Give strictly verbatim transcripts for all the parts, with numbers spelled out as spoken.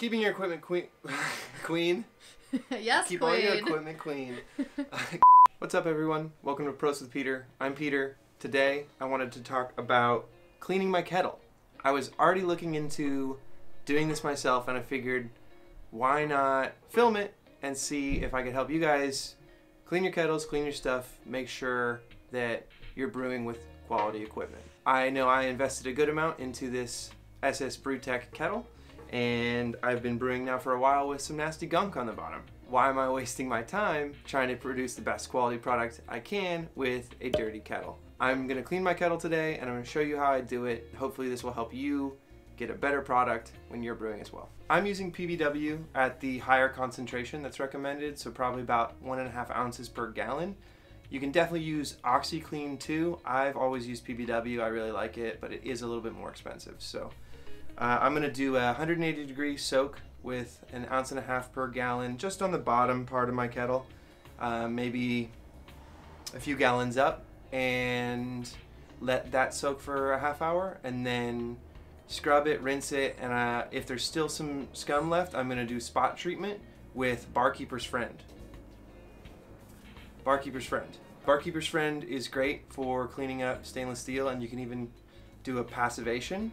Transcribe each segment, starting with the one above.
Keeping your equipment queen. Queen? Yes, Keep queen. Keep all your equipment queen. What's up, everyone? Welcome to Prost! With Peter. I'm Peter. Today, I wanted to talk about cleaning my kettle. I was already looking into doing this myself, and I figured, why not film it and see if I could help you guys clean your kettles, clean your stuff, make sure that you're brewing with quality equipment. I know I invested a good amount into this S S BrewTech kettle, and I've been brewing now for a while with some nasty gunk on the bottom. Why am I wasting my time trying to produce the best quality product I can with a dirty kettle? I'm gonna clean my kettle today, and I'm gonna show you how I do it. Hopefully this will help you get a better product when you're brewing as well. I'm using P B W at the higher concentration that's recommended, so probably about one and a half ounces per gallon. You can definitely use OxyClean too. I've always used P B W, I really like it, but it is a little bit more expensive, so. Uh, I'm gonna do a one hundred eighty degree soak with an ounce and a half per gallon, just on the bottom part of my kettle, uh, maybe a few gallons up, and let that soak for a half hour, and then scrub it, rinse it, and uh, if there's still some scum left, I'm gonna do spot treatment with Bar Keeper's Friend. Bar Keeper's Friend. Bar Keeper's Friend is great for cleaning up stainless steel, and you can even do a passivation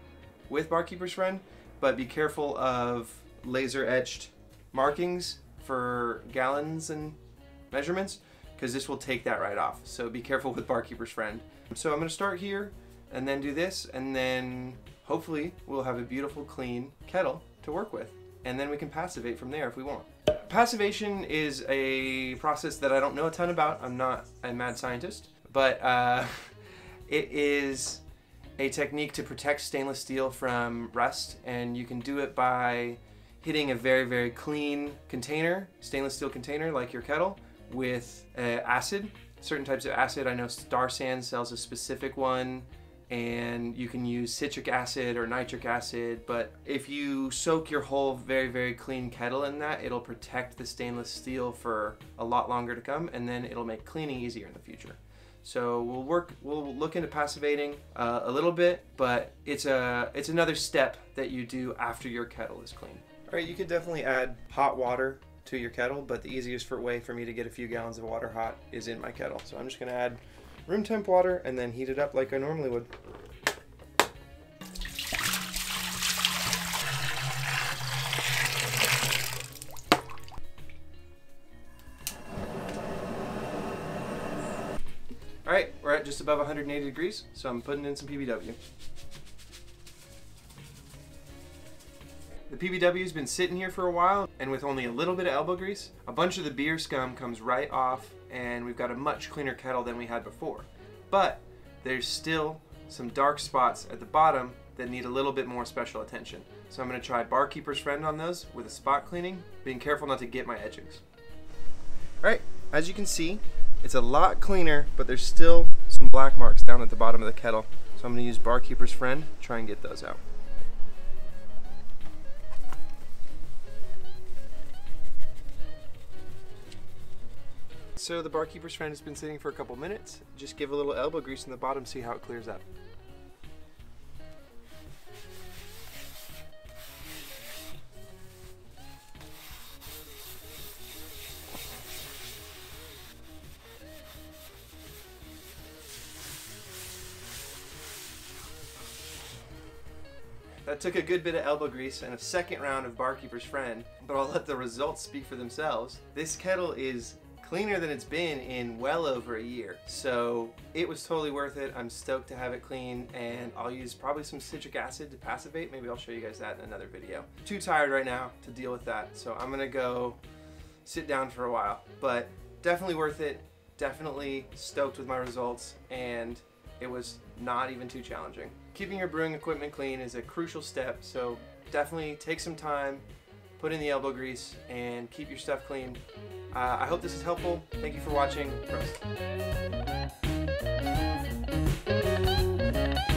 with Bar Keeper's Friend, but be careful of laser etched markings for gallons and measurements, because this will take that right off. So be careful with Bar Keeper's Friend. So I'm gonna start here and then do this, and then hopefully we'll have a beautiful clean kettle to work with. And then we can passivate from there if we want. Passivation is a process that I don't know a ton about. I'm not a mad scientist, but uh, it is a technique to protect stainless steel from rust, and you can do it by hitting a very, very clean container, stainless steel container like your kettle, with uh, acid, certain types of acid. I know Star San sells a specific one, and you can use citric acid or nitric acid, but if you soak your whole very, very clean kettle in that, it'll protect the stainless steel for a lot longer to come, and then it'll make cleaning easier in the future. So we'll work, we'll look into passivating uh, a little bit, but it's a it's another step that you do after your kettle is clean. All right, you could definitely add hot water to your kettle, but the easiest for, way for me to get a few gallons of water hot is in my kettle. So I'm just gonna add room temp water and then heat it up like I normally would. All right, we're at just above one hundred eighty degrees, so I'm putting in some P B W. The P B W's been sitting here for a while, and with only a little bit of elbow grease, a bunch of the beer scum comes right off, and we've got a much cleaner kettle than we had before. But there's still some dark spots at the bottom that need a little bit more special attention. So I'm gonna try Bar Keeper's Friend on those with a spot cleaning, being careful not to get my edgings. All right, as you can see, it's a lot cleaner, but there's still some black marks down at the bottom of the kettle. So I'm gonna use Bar Keeper's Friend, try and get those out. So the Bar Keeper's Friend has been sitting for a couple minutes. Just give a little elbow grease in the bottom, see how it clears up. That took a good bit of elbow grease and a second round of Bar Keeper's Friend, but I'll let the results speak for themselves. This kettle is cleaner than it's been in well over a year, so it was totally worth it. I'm stoked to have it clean, and I'll use probably some citric acid to passivate. Maybe I'll show you guys that in another video. Too tired right now to deal with that, so I'm gonna go sit down for a while, but definitely worth it. Definitely stoked with my results, and it was not even too challenging. Keeping your brewing equipment clean is a crucial step, so definitely take some time, put in the elbow grease, and keep your stuff clean. Uh, I hope this is helpful. Thank you for watching. Prost.